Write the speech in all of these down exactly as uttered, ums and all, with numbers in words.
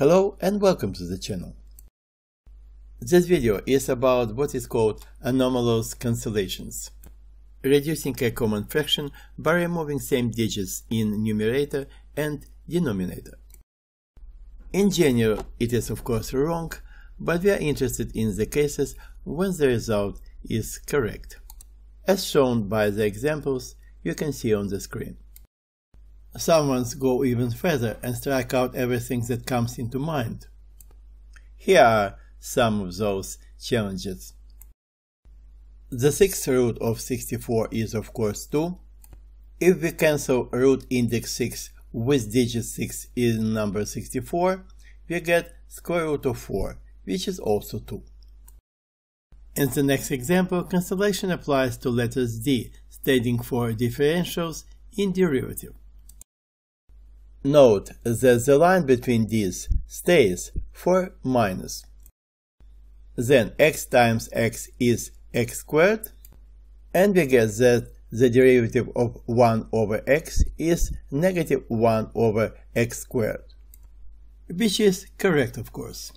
Hello and welcome to the channel. This video is about what is called anomalous cancellations. Reducing a common fraction by removing same digits in numerator and denominator. In general, it is of course wrong, but we are interested in the cases when the result is correct, as shown by the examples you can see on the screen. Some ones go even further and strike out everything that comes into mind. Here are some of those challenges. The sixth root of sixty-four is of course two. If we cancel root index six with digit six in number sixty-four, we get square root of four, which is also two. In the next example, cancellation applies to letters D, standing for differentials in derivative. Note that the line between these stays for minus. Then x times x is x squared, and we get that the derivative of one over x is negative one over x squared, which is correct, of course.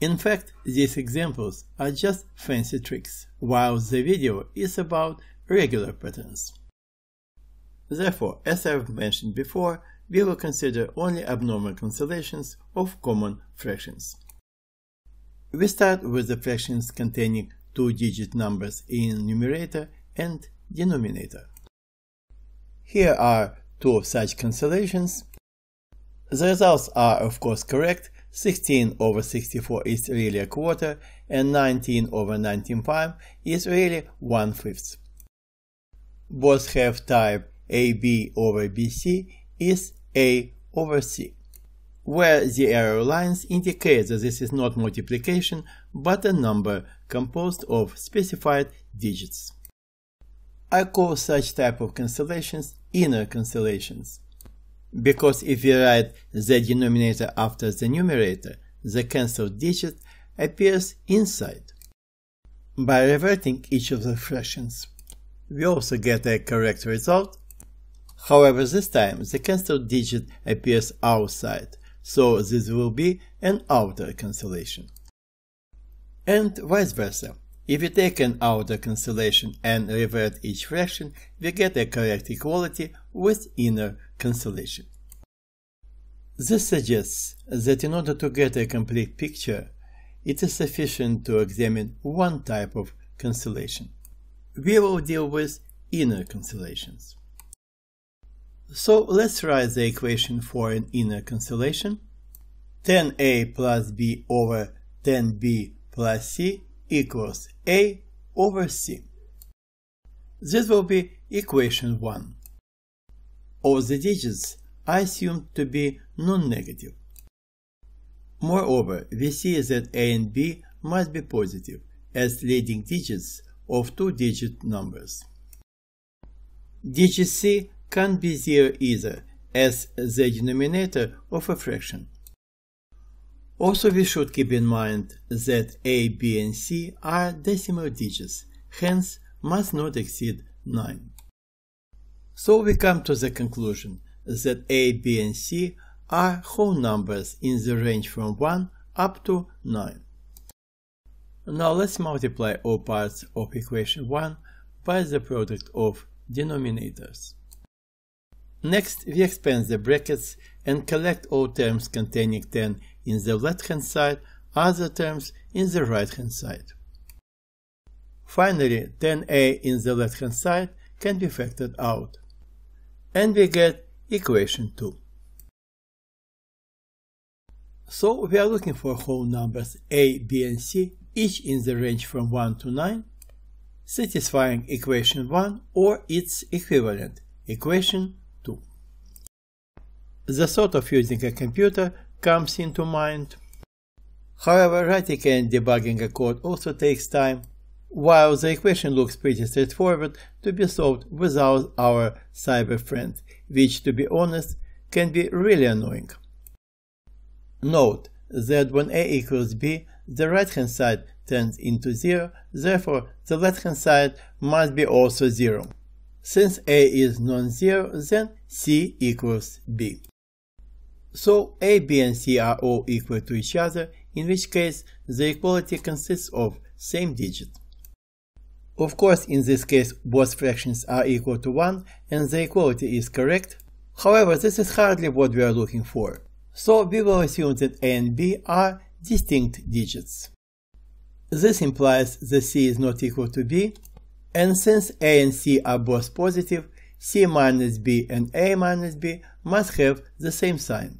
In fact, these examples are just fancy tricks, while the video is about regular patterns. Therefore, as I've mentioned before, we will consider only abnormal cancellations of common fractions. We start with the fractions containing two-digit numbers in numerator and denominator. Here are two of such cancellations. The results are of course correct. sixteen over sixty-four is really a quarter, and nineteen over nineteen point five is really one-fifth. Both have type A B over B C is A over C, where the arrow lines indicate that this is not multiplication but a number composed of specified digits. I call such type of cancellations inner cancellations, because if we write the denominator after the numerator, the cancelled digit appears inside. By reverting each of the fractions, we also get a correct result. However, this time the cancelled digit appears outside, so this will be an outer cancellation. And vice versa. If we take an outer cancellation and revert each fraction, we get a correct equality with inner cancellation. This suggests that in order to get a complete picture, it is sufficient to examine one type of cancellation. We will deal with inner cancellations. So let's write the equation for an inner cancellation. ten a plus b over ten b plus c equals a over c. This will be equation one. All the digits are assumed to be non-negative. Moreover, we see that a and b must be positive, as leading digits of two-digit numbers. Digit c can't be zero either, as the denominator of a fraction. Also, we should keep in mind that a, b, and c are decimal digits, hence must not exceed nine. So we come to the conclusion that a, b, and c are whole numbers in the range from one up to nine. Now let's multiply all parts of equation one by the product of denominators. Next, we expand the brackets and collect all terms containing ten in the left-hand side, other terms in the right-hand side. Finally, ten a in the left-hand side can be factored out. And we get equation two. So we are looking for whole numbers a, b, and c, each in the range from one to nine, satisfying equation one or its equivalent, equation two. The thought of using a computer comes into mind. However, writing and debugging a code also takes time, while the equation looks pretty straightforward to be solved without our cyber friend, which, to be honest, can be really annoying. Note that when a equals b, the right-hand side turns into zero, therefore the left-hand side must be also zero. Since a is non-zero, then c equals b. So A, B and C are all equal to each other, in which case the equality consists of same digit. Of course, in this case both fractions are equal to one and the equality is correct. However, this is hardly what we are looking for. So we will assume that A and B are distinct digits. This implies that C is not equal to B, and since A and C are both positive, C minus B and A minus B must have the same sign.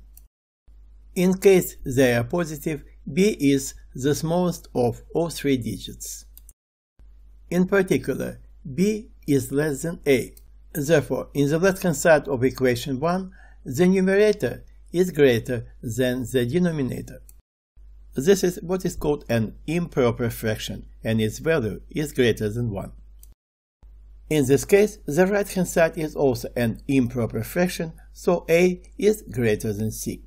In case they are positive, B is the smallest of all three digits. In particular, B is less than A. Therefore, in the left-hand side of equation one, the numerator is greater than the denominator. This is what is called an improper fraction, and its value is greater than one. In this case, the right-hand side is also an improper fraction, so A is greater than C.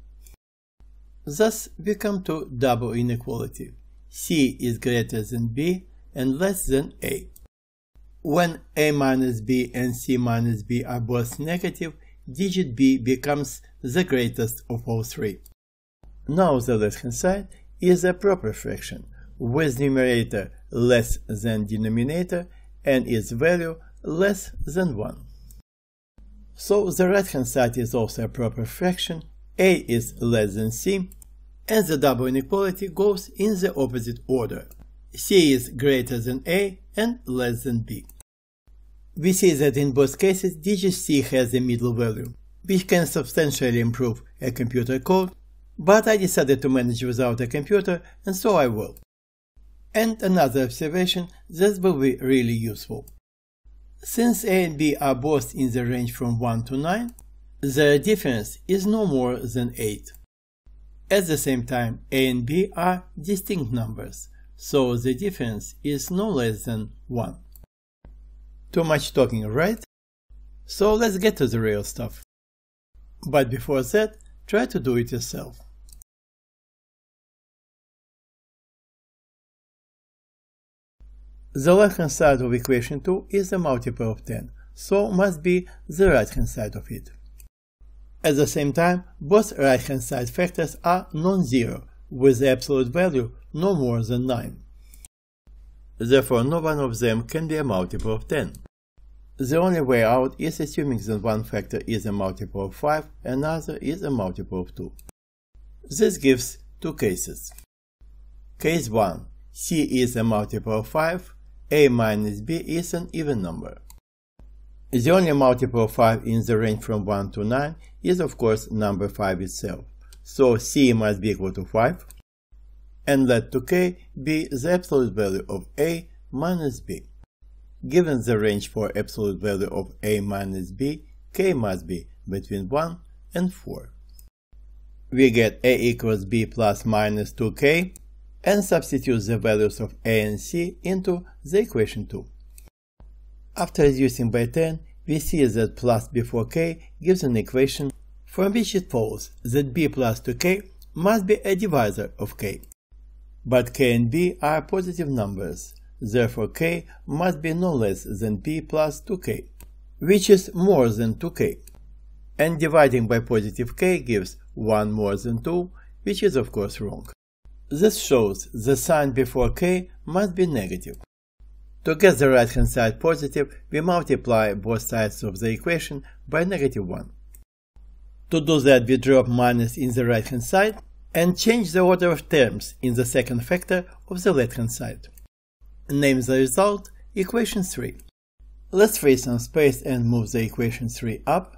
Thus, we come to double inequality. C is greater than B and less than A. When A minus B and C minus B are both negative, digit B becomes the greatest of all three. Now the left-hand side is a proper fraction, with numerator less than denominator and its value less than one. So the right-hand side is also a proper fraction, A is less than C, and the double inequality goes in the opposite order. C is greater than A and less than B. We see that in both cases digit C has a middle value, which can substantially improve a computer code, but I decided to manage without a computer, and so I will. And another observation that will be really useful. Since A and B are both in the range from one to nine, their difference is no more than eight. At the same time, A and B are distinct numbers, so the difference is no less than one. Too much talking, right? So let's get to the real stuff. But before that, try to do it yourself. The left-hand side of equation two is a multiple of ten, so must be the right-hand side of it. At the same time, both right-hand side factors are non-zero, with the absolute value no more than nine. Therefore, no one of them can be a multiple of ten. The only way out is assuming that one factor is a multiple of five, another is a multiple of two. This gives two cases. Case one. C is a multiple of five, A minus B is an even number. The only multiple of five in the range from one to nine is of course number five itself, so C must be equal to five. And let two K be the absolute value of A minus B. Given the range for absolute value of A minus B, K must be between one and four. We get A equals B plus minus two K and substitute the values of A and C into the equation two. After reducing by ten, we see that plus before K gives an equation from which it follows that B plus two K must be a divisor of K. But K and B are positive numbers, therefore K must be no less than B plus two K, which is more than two K. And dividing by positive K gives one more than two, which is of course wrong. This shows the sign before K must be negative. To get the right-hand side positive, we multiply both sides of the equation by negative one. To do that, we drop minus in the right-hand side and change the order of terms in the second factor of the left-hand side. Name the result equation three. Let's free some space and move the equation three up.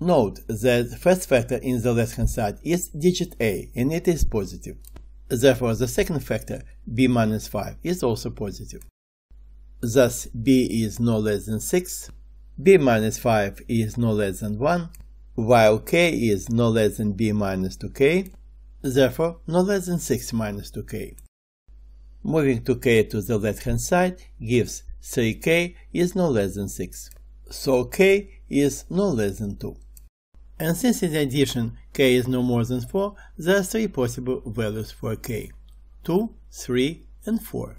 Note that the first factor in the left-hand side is digit A and it is positive. Therefore, the second factor, B minus five, is also positive. Thus, B is no less than six, B minus five is no less than one, while K is no less than B minus two K. Therefore, no less than six minus two K. Moving two K to the left-hand side gives three K is no less than six. So K is no less than two. And since in addition K is no more than four, there are three possible values for K. two, three, and four.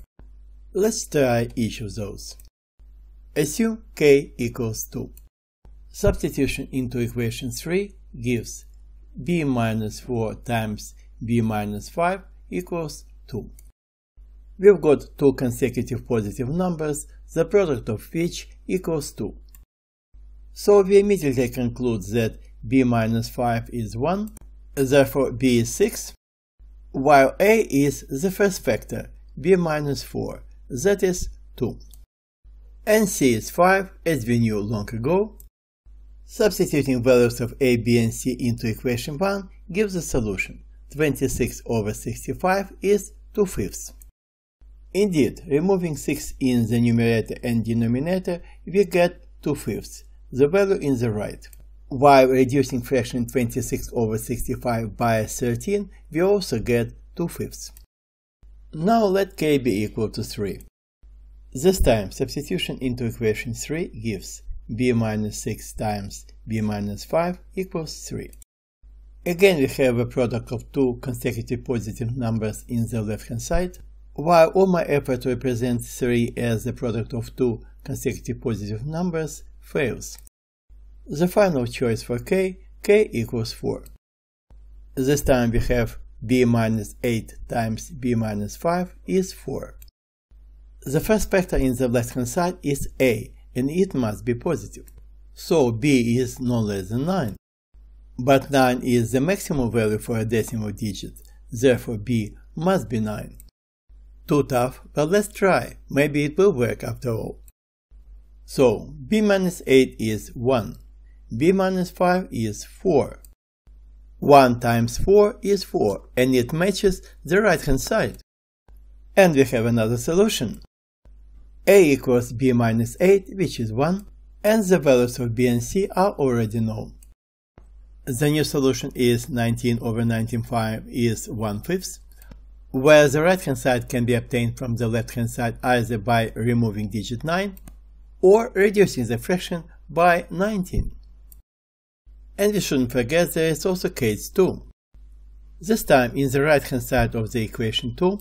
Let's try each of those. Assume K equals two. Substitution into equation three gives b minus four times b minus five equals two. We've got two consecutive positive numbers, the product of which equals two. So we immediately conclude that b minus five is one, therefore b is six, while a is the first factor, b minus four, that is two. And c is five, as we knew long ago. Substituting values of a, b and c into equation one gives a solution. twenty-six over sixty-five is two fifths. Indeed, removing six in the numerator and denominator, we get two fifths, the value in the right. While reducing fraction twenty-six over sixty-five by thirteen, we also get two fifths. Now let k be equal to three. This time substitution into equation three gives b minus six times b minus five equals three. Again we have a product of two consecutive positive numbers in the left hand side. While all my effort to represent three as the product of two consecutive positive numbers fails. The final choice for k, k equals four. This time we have b minus eight times b minus five is four. The first factor in the left hand side is a, and it must be positive. So b is no less than nine. But nine is the maximum value for a decimal digit, therefore b must be nine. Too tough, but let's try, maybe it will work after all. So, b minus eight is one, b minus five is four. one times four is four, and it matches the right hand side. And we have another solution. A equals b minus eight, which is one, and the values of b and c are already known. The new solution is nineteen over nineteen five is one fifth. Where the right hand side can be obtained from the left hand side either by removing digit nine or reducing the fraction by nineteen. And we shouldn't forget there is also case two. This time in the right hand side of the equation two,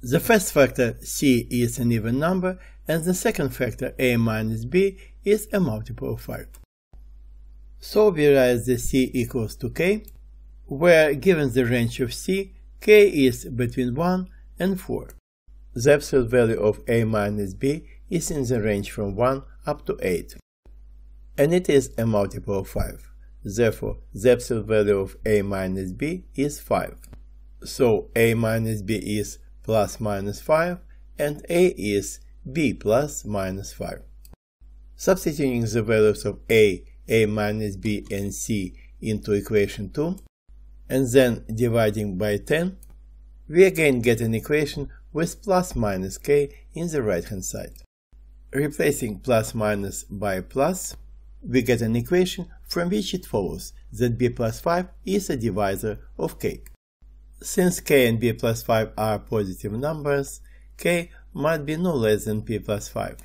the first factor c is an even number and the second factor a minus b is a multiple of five. So we write that c equals to k, where given the range of c, k is between one and four. The absolute value of a minus b is in the range from one up to eight, and it is a multiple of five. Therefore, the absolute value of a minus b is five. So a minus b is plus minus five, and a is b plus minus five. Substituting the values of a, a minus b, and c into equation two, and then dividing by ten, we again get an equation with plus minus k in the right hand side. Replacing plus minus by plus, we get an equation from which it follows that b plus five is a divisor of k. Since k and b plus five are positive numbers, k must be no less than b plus five.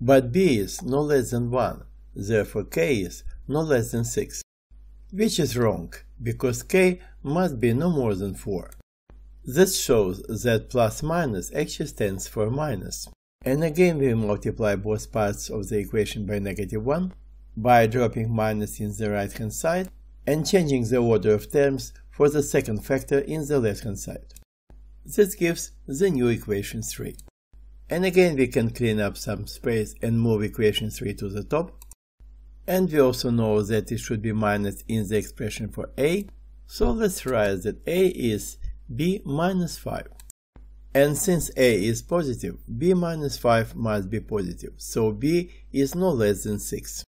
But b is no less than one, therefore k is no less than six, which is wrong, because k must be no more than four. This shows that plus minus actually stands for minus. And again we multiply both parts of the equation by negative one, by dropping minus in the right hand side and changing the order of terms for the second factor in the left hand side. This gives the new equation three. And again we can clean up some space and move equation three to the top. And we also know that it should be minus in the expression for a, so let's write that a is b minus five. And since a is positive, b minus five must be positive, so b is no less than six.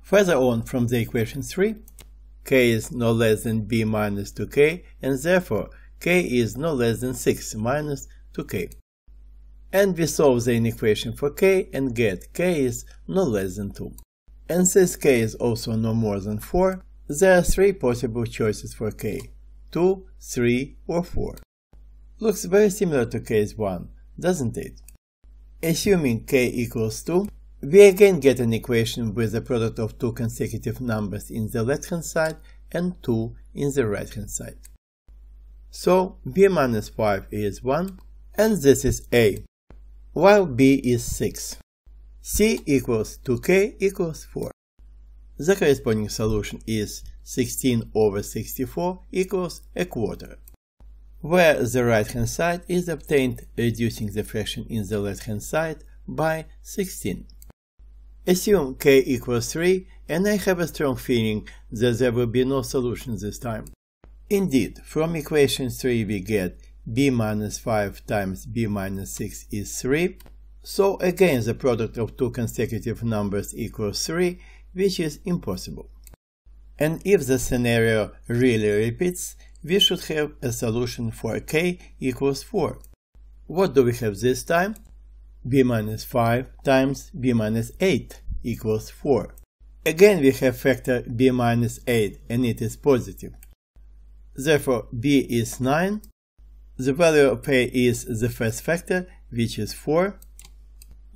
Further on from the equation three, k is no less than b minus two k, and therefore k is no less than six minus two k. And we solve the inequation for k and get k is no less than two. And since k is also no more than four, there are three possible choices for k, two, three, or four. Looks very similar to case one, doesn't it? Assuming k equals two, we again get an equation with the product of two consecutive numbers in the left hand side and two in the right hand side. So b minus five is one, and this is a, while b is six. c equals two k equals four. The corresponding solution is sixteen over sixty-four equals a quarter, where the right-hand side is obtained reducing the fraction in the left-hand side by sixteen. Assume k equals three, and I have a strong feeling that there will be no solution this time. Indeed, from equation three we get b minus five times b minus six is three, so again the product of two consecutive numbers equals three, which is impossible. And if the scenario really repeats, we should have a solution for k equals four. What do we have this time? B minus five times b minus eight equals four. Again we have factor b minus eight, and it is positive. Therefore b is nine. The value of a is the first factor, which is four.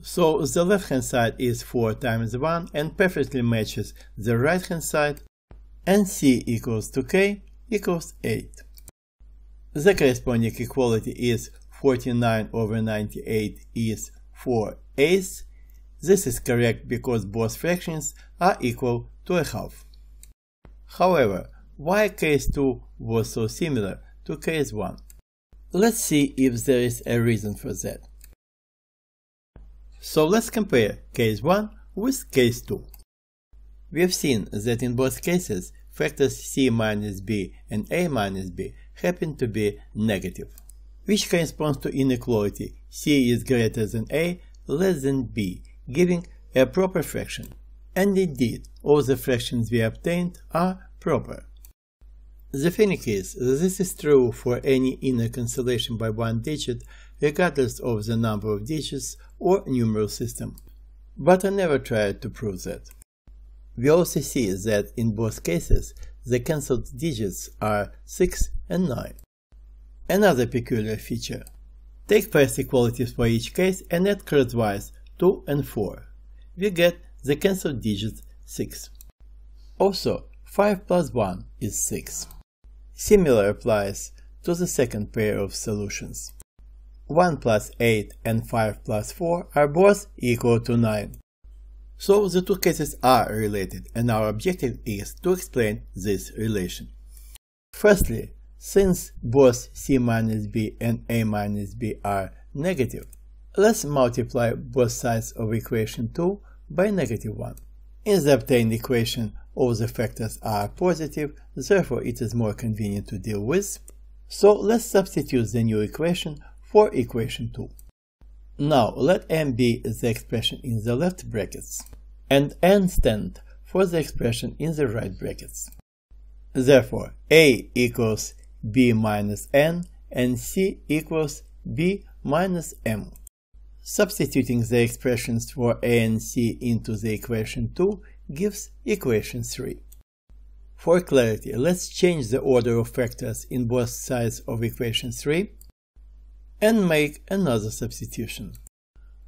So the left-hand side is four times one and perfectly matches the right-hand side, and c equals two k equals eight. The corresponding equality is forty-nine over ninety-eight is four eighths. This is correct because both fractions are equal to a half. However, why case two was so similar to case one? Let's see if there is a reason for that. So let's compare case one with case two. We've seen that in both cases, factors c minus b and a minus b happen to be negative, which corresponds to inequality c is greater than a, less than b, giving a proper fraction. And indeed, all the fractions we obtained are proper. The funny case, this is true for any inner cancellation by one digit, regardless of the number of digits or numeral system. But I never tried to prove that. We also see that in both cases, the cancelled digits are six and nine. Another peculiar feature. Take first equalities for each case and add crosswise two and four. We get the cancelled digit six. Also, five plus one is six. Similar applies to the second pair of solutions. one plus eight and five plus four are both equal to nine. So the two cases are related, and our objective is to explain this relation. Firstly, since both c minus b and a minus b are negative, let's multiply both sides of equation two by negative one. In the obtained equation, all the factors are positive, therefore it is more convenient to deal with. So let's substitute the new equation for equation two. Now let m be the expression in the left brackets, and n stand for the expression in the right brackets. Therefore a equals b minus n and c equals b minus m. Substituting the expressions for a and c into the equation two gives equation three. For clarity, let's change the order of factors in both sides of equation three and make another substitution.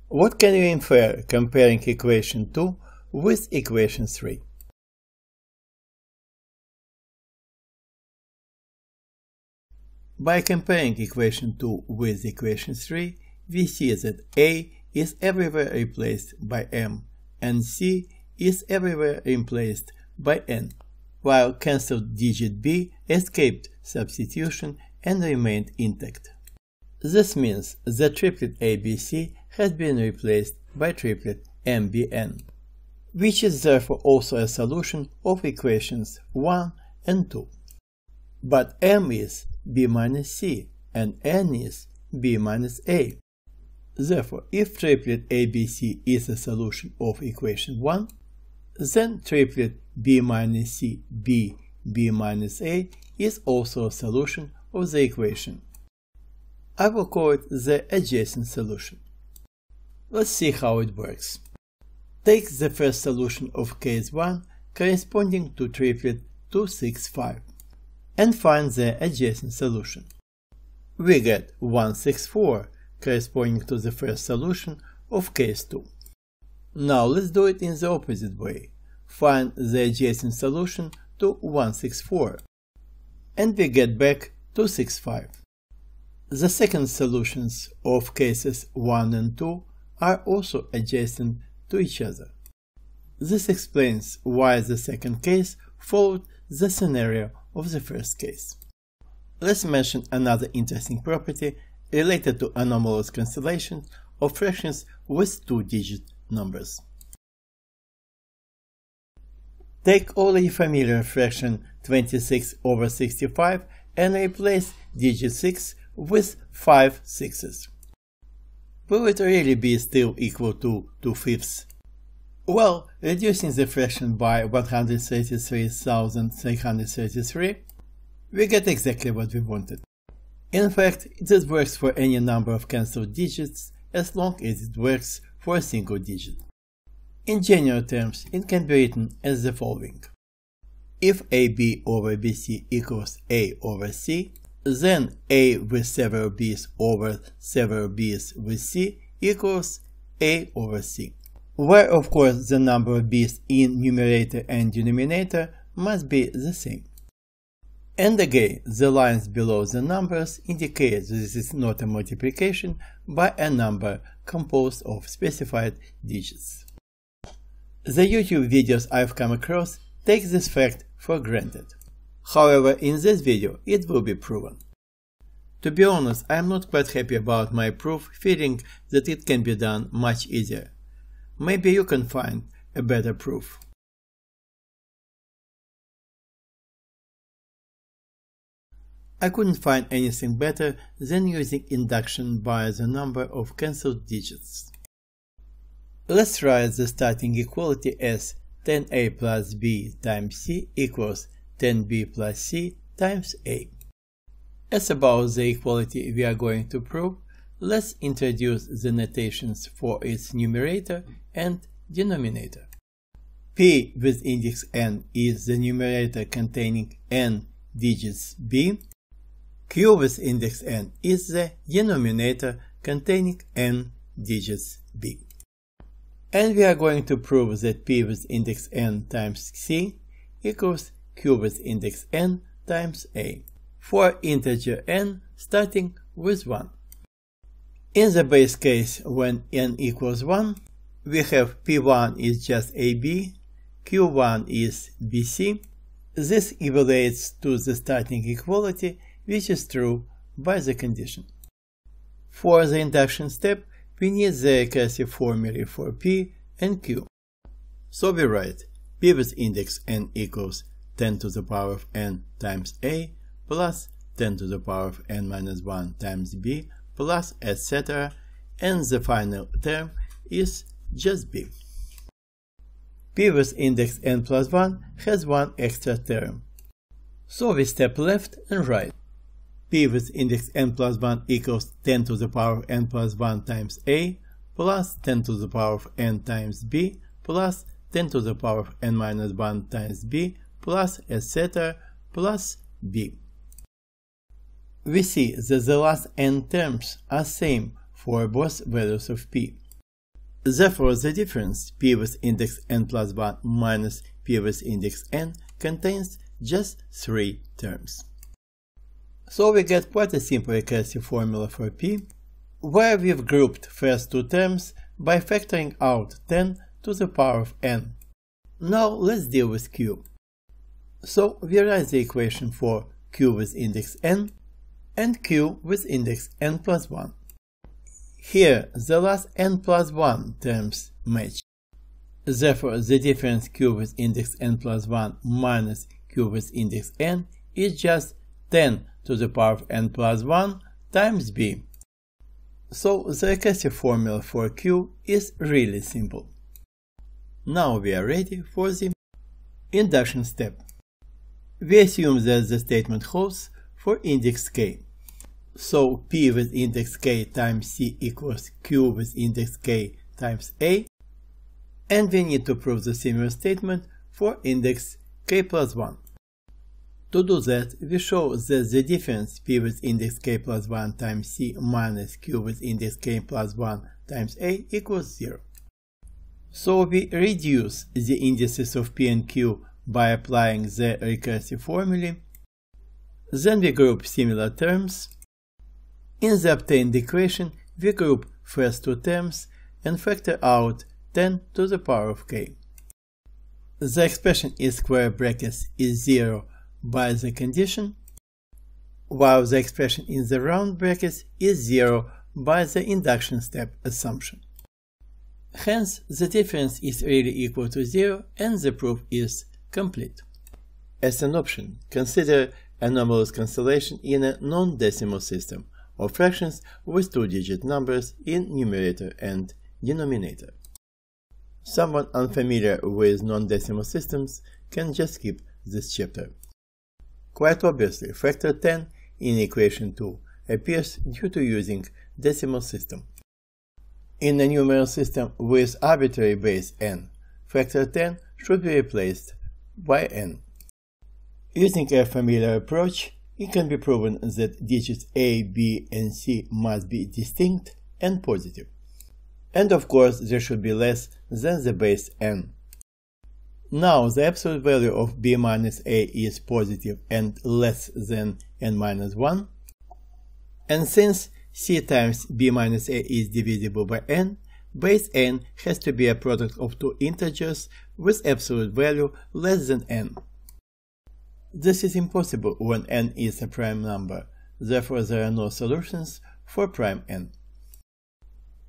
What can we infer comparing equation two with equation three? By comparing equation two with equation three, we see that a is everywhere replaced by m and c is everywhere replaced by n, while cancelled digit b escaped substitution and remained intact. This means the triplet A B C has been replaced by triplet M B N, which is therefore also a solution of equations one and two. But m is b minus c and n is b minus a. Therefore, if triplet A B C is a solution of equation one, then triplet b minus c b b minus a is also a solution of the equation. I will call it the adjacent solution. Let's see how it works. Take the first solution of case one corresponding to triplet two six five and find the adjacent solution. We get one six four corresponding to the first solution of case two. Now let's do it in the opposite way. Find the adjacent solution to one six four, and we get back two six five. The second solutions of cases one and two are also adjacent to each other. This explains why the second case followed the scenario of the first case. Let's mention another interesting property related to anomalous cancellations of fractions with two-digit numbers. Take already familiar fraction twenty-six over sixty-five and replace digit six with five sixes. Will it really be still equal to two fifths? Well, reducing the fraction by one hundred thirty-three thousand three hundred thirty-three, we get exactly what we wanted. In fact, this works for any number of cancelled digits as long as it works for a single digit. In general terms, it can be written as the following. If A B over B C equals A over C, then A with several B's over several B's with C equals A over C, where of course the number of B's in numerator and denominator must be the same. And again, the lines below the numbers indicate that this is not a multiplication by a number composed of specified digits. The YouTube videos I've come across take this fact for granted. However, in this video it will be proven. To be honest, I am not quite happy about my proof, feeling that it can be done much easier. Maybe you can find a better proof. I couldn't find anything better than using induction by the number of cancelled digits. Let's write the starting equality as ten A plus B times C equals ten B plus C times A. As about the equality we are going to prove, let's introduce the notations for its numerator and denominator. P with index n is the numerator containing n digits b. Q with index n is the denominator containing n digits b. And we are going to prove that P with index n times C equals Q with index n times A for integer n starting with one. In the base case, when n equals one, we have P one is just A B, Q one is B C. This evaluates to the starting equality, which is true by the condition. For the induction step, we need the recursive formulae for P and Q. So we write P with index n equals ten to the power of n times A plus ten to the power of n minus one times B plus et cetera, and the final term is just B. P with index n plus one has one extra term. So we step left and right. P with index n plus one equals ten to the power of n plus one times A plus ten to the power of n times B plus ten to the power of n minus one times B plus et cetera plus B. We see that the last n terms are same for both values of P. Therefore, the difference P with index n plus one minus P with index n contains just three terms. So we get quite a simple recursive formula for P, where we've grouped first two terms by factoring out ten to the power of n. Now let's deal with Q. So we write the equation for Q with index n and Q with index n plus one. Here the last n plus one terms match. Therefore, the difference Q with index n plus one minus Q with index n is just ten to the power of n plus one times B. So the recursive formula for Q is really simple. Now we are ready for the induction step. We assume that the statement holds for index k. So P with index k times C equals Q with index k times A, and we need to prove the similar statement for index k plus one. To do that, we show that the difference P with index k plus one times C minus Q with index k plus one times A equals zero. So we reduce the indices of P and Q by applying the recursive formulae. Then we group similar terms. In the obtained equation, we group first two terms and factor out ten to the power of k. the expression in square brackets is zero by the condition, while the expression in the round brackets is zero by the induction step assumption. Hence, the difference is really equal to zero and the proof is complete. As an option, consider anomalous cancellation in a non-decimal system of fractions with two-digit numbers in numerator and denominator. Someone unfamiliar with non-decimal systems can just skip this chapter. Quite obviously, factor ten in equation two appears due to using decimal system. In a numeral system with arbitrary base n, factor ten should be replaced by n. Using a familiar approach, it can be proven that digits a, b, and c must be distinct and positive. And of course, there should be less than the base n. Now, the absolute value of b minus a is positive and less than n minus one. And since c times b minus a is divisible by n, base n has to be a product of two integers with absolute value less than n. This is impossible when n is a prime number, therefore there are no solutions for prime n.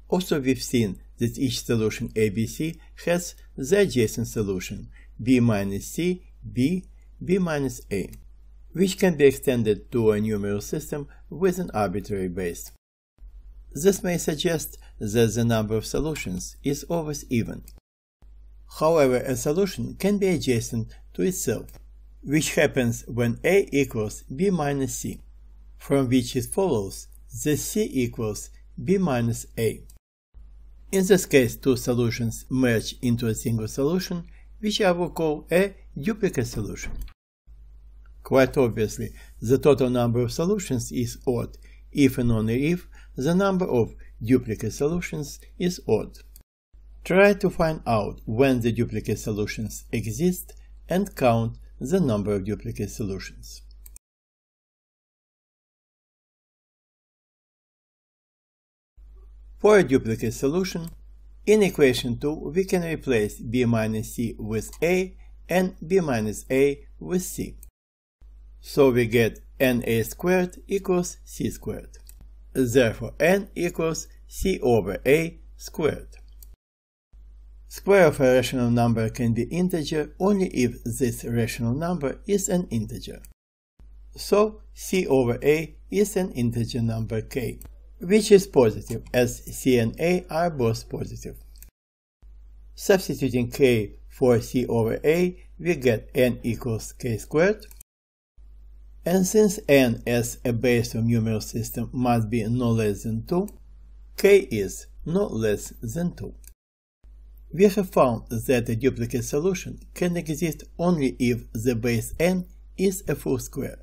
Also, we've seen that each solution a b c has the adjacent solution b minus c, b, b minus a, which can be extended to a numeral system with an arbitrary base. This may suggest that the number of solutions is always even. However, a solution can be adjacent to itself, which happens when a equals b minus c, from which it follows that c equals b minus a. In this case, two solutions merge into a single solution, which I will call a duplicate solution. Quite obviously, the total number of solutions is odd if and only if the number of duplicate solutions is odd. Try to find out when the duplicate solutions exist and count the number of duplicate solutions. For a duplicate solution, in equation two we can replace b minus c with a and b minus a with c. So we get n a squared equals c squared. Therefore, n equals c over a squared. Square of a rational number can be integer only if this rational number is an integer. So c over a is an integer number k, which is positive as c and a are both positive. Substituting k for c over a, we get n equals k squared. And since n as a base of numeral system must be no less than two, k is no less than two. We have found that a duplicate solution can exist only if the base n is a full square.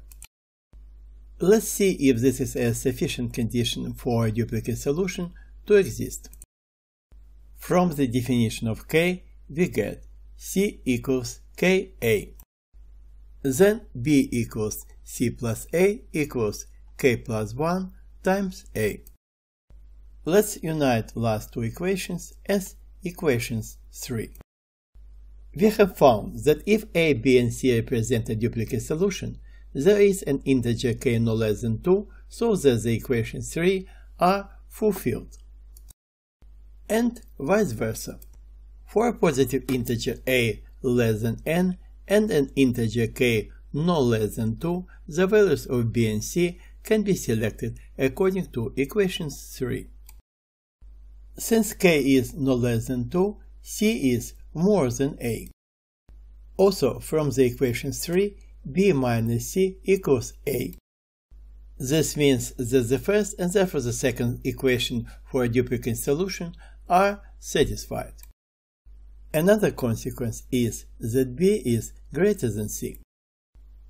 Let's see if this is a sufficient condition for a duplicate solution to exist. From the definition of k, we get c equals ka. Then b equals c plus a equals k plus one times a. Let's unite last two equations as equations three. We have found that if a, b, and c represent a duplicate solution, there is an integer k no less than two, so that the equations three are fulfilled. And vice versa. For a positive integer a less than n and an integer k no less than two, the values of b and c can be selected according to equations three. Since k is no less than two, c is more than a. Also, from the equations three, b minus c equals a. This means that the first and therefore the second equation for a duplicate solution are satisfied. Another consequence is that b is greater than c.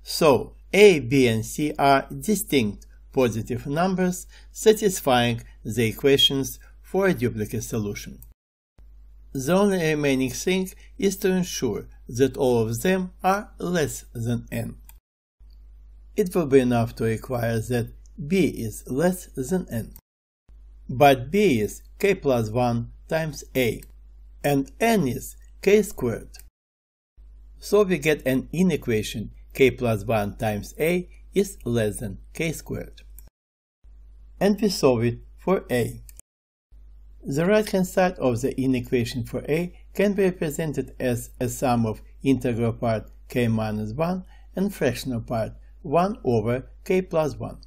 So, a, b, and c are distinct positive numbers satisfying the equations for a duplicate solution. The only remaining thing is to ensure that all of them are less than n. It will be enough to require that b is less than n. But b is k plus one times a, and n is k squared. So we get an inequation k plus one times a is less than k squared. And we solve it for a. The right-hand side of the inequation for a can be represented as a sum of integral part k minus one and fractional part one over k plus one.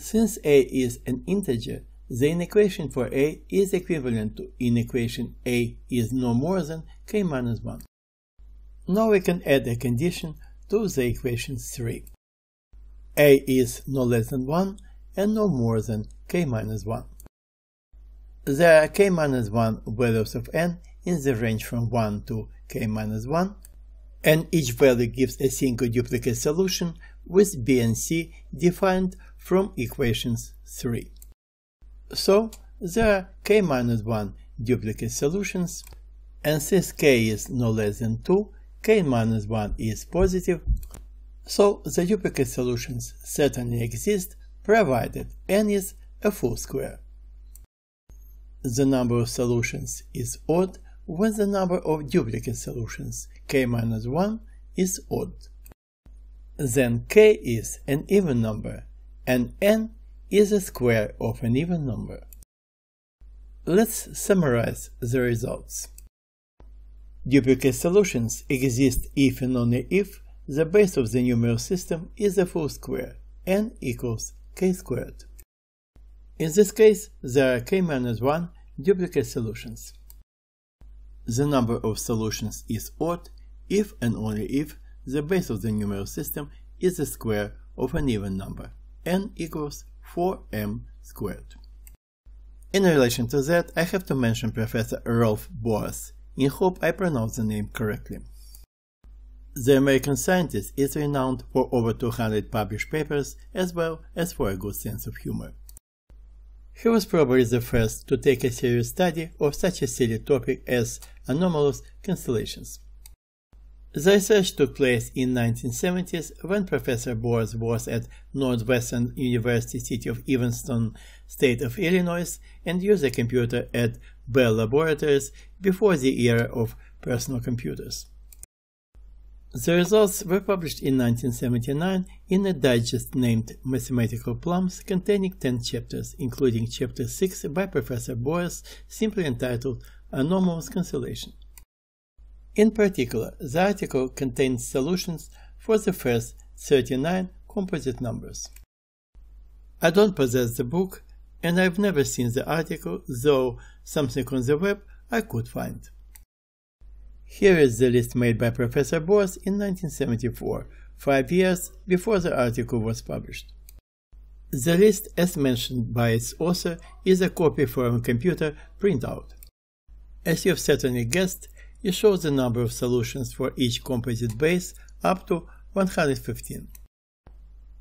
Since a is an integer, the inequation for a is equivalent to inequation a is no more than k minus one. Now we can add a condition to the equation three. A is no less than one and no more than k minus one. There are k minus one values of n in the range from one to k minus one, and each value gives a single duplicate solution with b and c defined from equations three. So there are k minus one duplicate solutions, and since k is no less than two, k minus one is positive, so the duplicate solutions certainly exist, provided n is a full square. The number of solutions is odd when the number of duplicate solutions k minus one is odd. Then k is an even number, and n is a square of an even number. Let's summarize the results. Duplicate solutions exist if and only if the base of the numeral system is a full square, n equals k squared. In this case, there are k minus one duplicate solutions. The number of solutions is odd if and only if the base of the numeral system is a square of an even number, n equals four m squared. In relation to that, I have to mention Professor Ralph Boas. I hope I pronounced the name correctly. The American scientist is renowned for over two hundred published papers, as well as for a good sense of humor. He was probably the first to take a serious study of such a silly topic as anomalous cancellations. The research took place in the nineteen seventies when Professor Boas was at Northwestern University, city of Evanston, state of Illinois, and used a computer at Bell Laboratories before the era of personal computers. The results were published in nineteen seventy-nine in a digest named Mathematical Plums, containing ten chapters, including chapter six by Professor Boas, simply entitled Anomalous Cancellation. In particular, the article contains solutions for the first thirty-nine composite numbers. I don't possess the book, and I've never seen the article, though something on the web I could find. Here is the list made by Professor Boas in nineteen seventy-four, five years before the article was published. The list, as mentioned by its author, is a copy from a computer printout. As you've certainly guessed, it shows the number of solutions for each composite base up to one hundred fifteen.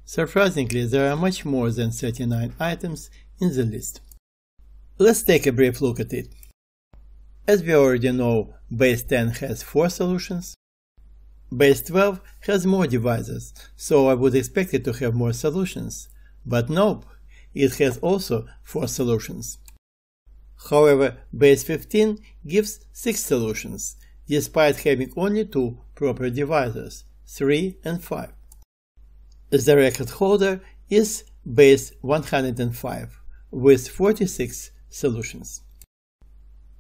Surprisingly, there are much more than thirty-nine items in the list. Let's take a brief look at it. As we already know, base ten has four solutions. Base twelve has more divisors, so I would expect it to have more solutions. But nope, it has also four solutions. However, base fifteen gives six solutions, despite having only two proper divisors, three and five. The record holder is base one hundred five, with forty-six solutions.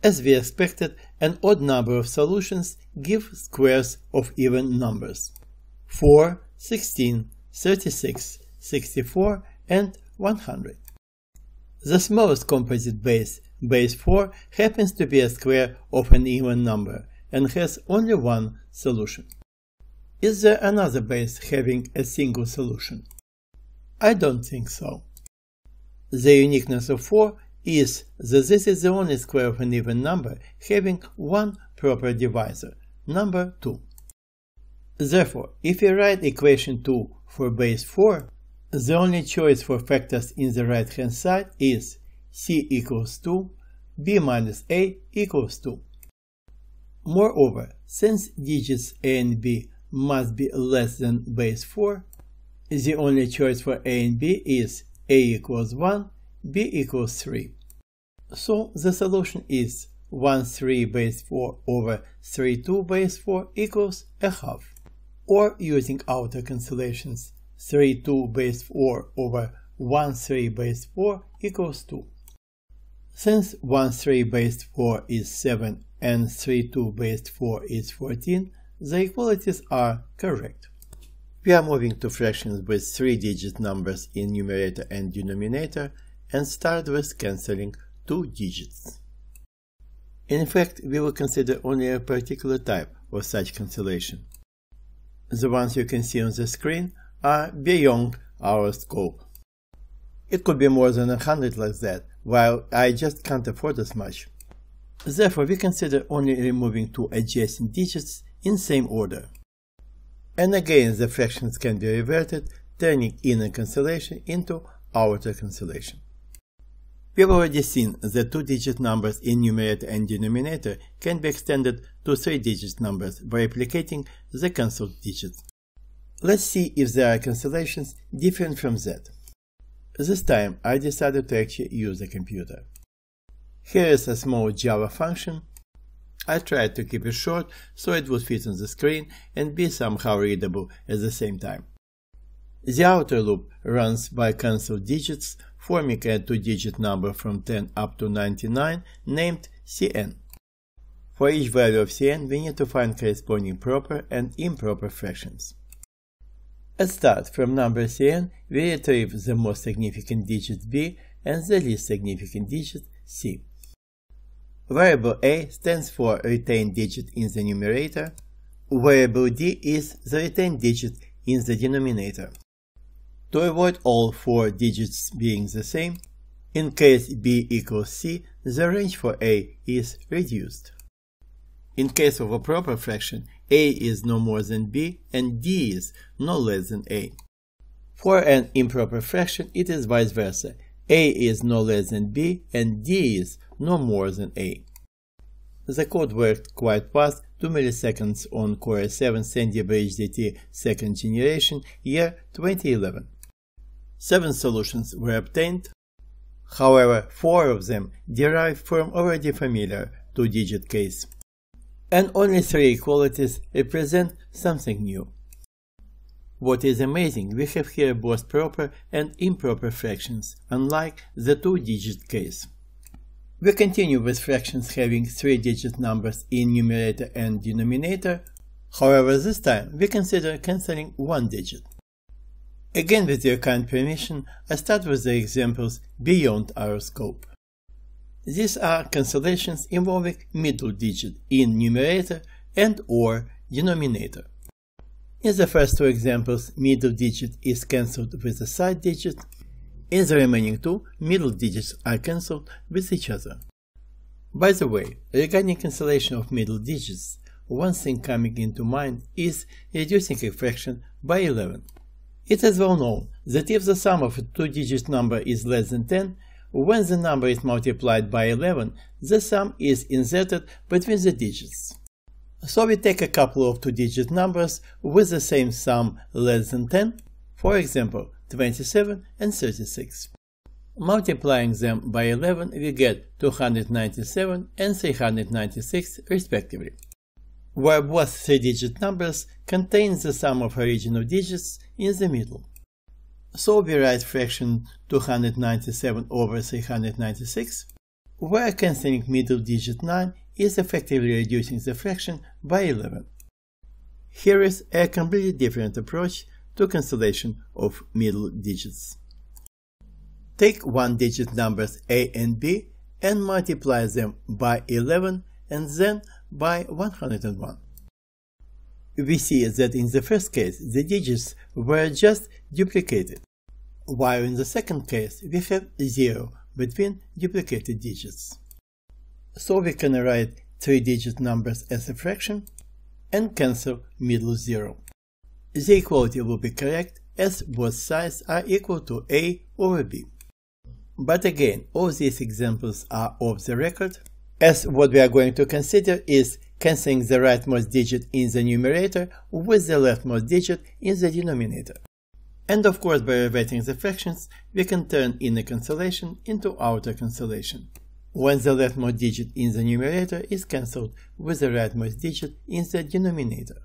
As we expected, an odd number of solutions give squares of even numbers: four, sixteen, thirty-six, sixty-four, and one hundred. The smallest composite base, base four, happens to be a square of an even number and has only one solution. Is there another base having a single solution? I don't think so. The uniqueness of four is that this is the only square of an even number having one proper divisor, number two. Therefore, if we write equation two for base four, the only choice for factors in the right-hand side is c equals two, b minus a equals two. Moreover, since digits a and b must be less than base four, the only choice for a and b is a equals one, b equals three. So the solution is one three base four over three two base four equals a half. Or using outer cancellations, three two base four over one three base four equals two. Since one three base four is seven and three two base four is fourteen, the equalities are correct. We are moving to fractions with three digit numbers in numerator and denominator and start with cancelling two digits. In fact, we will consider only a particular type of such cancellation. The ones you can see on the screen are beyond our scope. It could be more than a hundred like that, while I just can't afford as much. Therefore, we consider only removing two adjacent digits in same order. And again, the fractions can be reverted, turning inner cancellation into outer cancellation. We've already seen that two digit numbers in numerator and denominator can be extended to three digit numbers by replicating the cancelled digits. Let's see if there are cancellations different from that. This time I decided to actually use the computer. Here is a small Java function. I tried to keep it short so it would fit on the screen and be somehow readable at the same time. The outer loop runs by cancelled digits, forming a two digit number from ten up to ninety-nine named C N. For each value of C N, we need to find corresponding proper and improper fractions. At start, from number C N, we retrieve the most significant digit B and the least significant digit C. Variable A stands for retained digit in the numerator. Variable D is the retained digit in the denominator. To avoid all four digits being the same, in case B equals C, the range for A is reduced. In case of a proper fraction, A is no more than B and D is no less than A. For an improper fraction, it is vice versa. A is no less than B and D is no more than A. The code worked quite fast, two milliseconds on Core i seven Sandy Bridge D T second generation, year twenty eleven. Seven solutions were obtained. However, four of them derived from already familiar two digit case. And only three equalities represent something new. What is amazing, we have here both proper and improper fractions, unlike the two digit case. We continue with fractions having three digit numbers in numerator and denominator. However, this time we consider cancelling one digit. Again, with your kind permission, I start with the examples beyond our scope. These are cancellations involving middle digit in numerator and or denominator. In the first two examples, middle digit is cancelled with a side digit. In the remaining two, middle digits are cancelled with each other. By the way, regarding cancellation of middle digits, one thing coming into mind is reducing a fraction by eleven. It is well known that if the sum of a two digit number is less than ten, when the number is multiplied by eleven, the sum is inserted between the digits. So we take a couple of two digit numbers with the same sum less than ten, for example, twenty-seven and thirty-six. Multiplying them by eleven, we get two hundred ninety-seven and three hundred ninety-six respectively, where both three digit numbers contain the sum of original digits in the middle. So we write fraction two hundred ninety-seven over three hundred ninety-six, where cancelling middle digit nine is effectively reducing the fraction by eleven. Here is a completely different approach to cancellation of middle digits. Take one digit numbers A and B and multiply them by eleven and then by one hundred one. We see that in the first case the digits were just duplicated, while in the second case we have zero between duplicated digits. So we can write three digit numbers as a fraction and cancel middle zero. The equality will be correct as both sides are equal to A over B. But again, all these examples are off the record, as what we are going to consider is cancelling the rightmost digit in the numerator with the leftmost digit in the denominator. And of course, by reverting the fractions, we can turn inner cancellation into outer cancellation. when the leftmost digit in the numerator is cancelled with the rightmost digit in the denominator.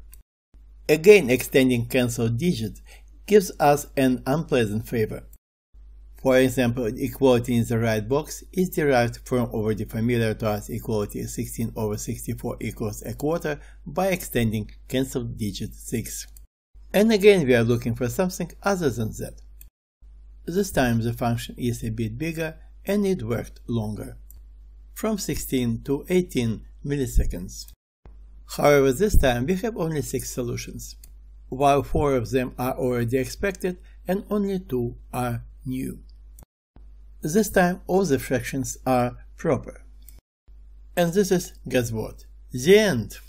Again, extending cancelled digits gives us an unpleasant favor. For example, equality in the right box is derived from already familiar to us equality sixteen over sixty-four equals a quarter by extending cancelled digit six. And again we are looking for something other than that. This time the function is a bit bigger and it worked longer, from sixteen to eighteen milliseconds. However, this time we have only six solutions, while four of them are already expected and only two are new. This time all the fractions are proper. And this is, guess what? The end!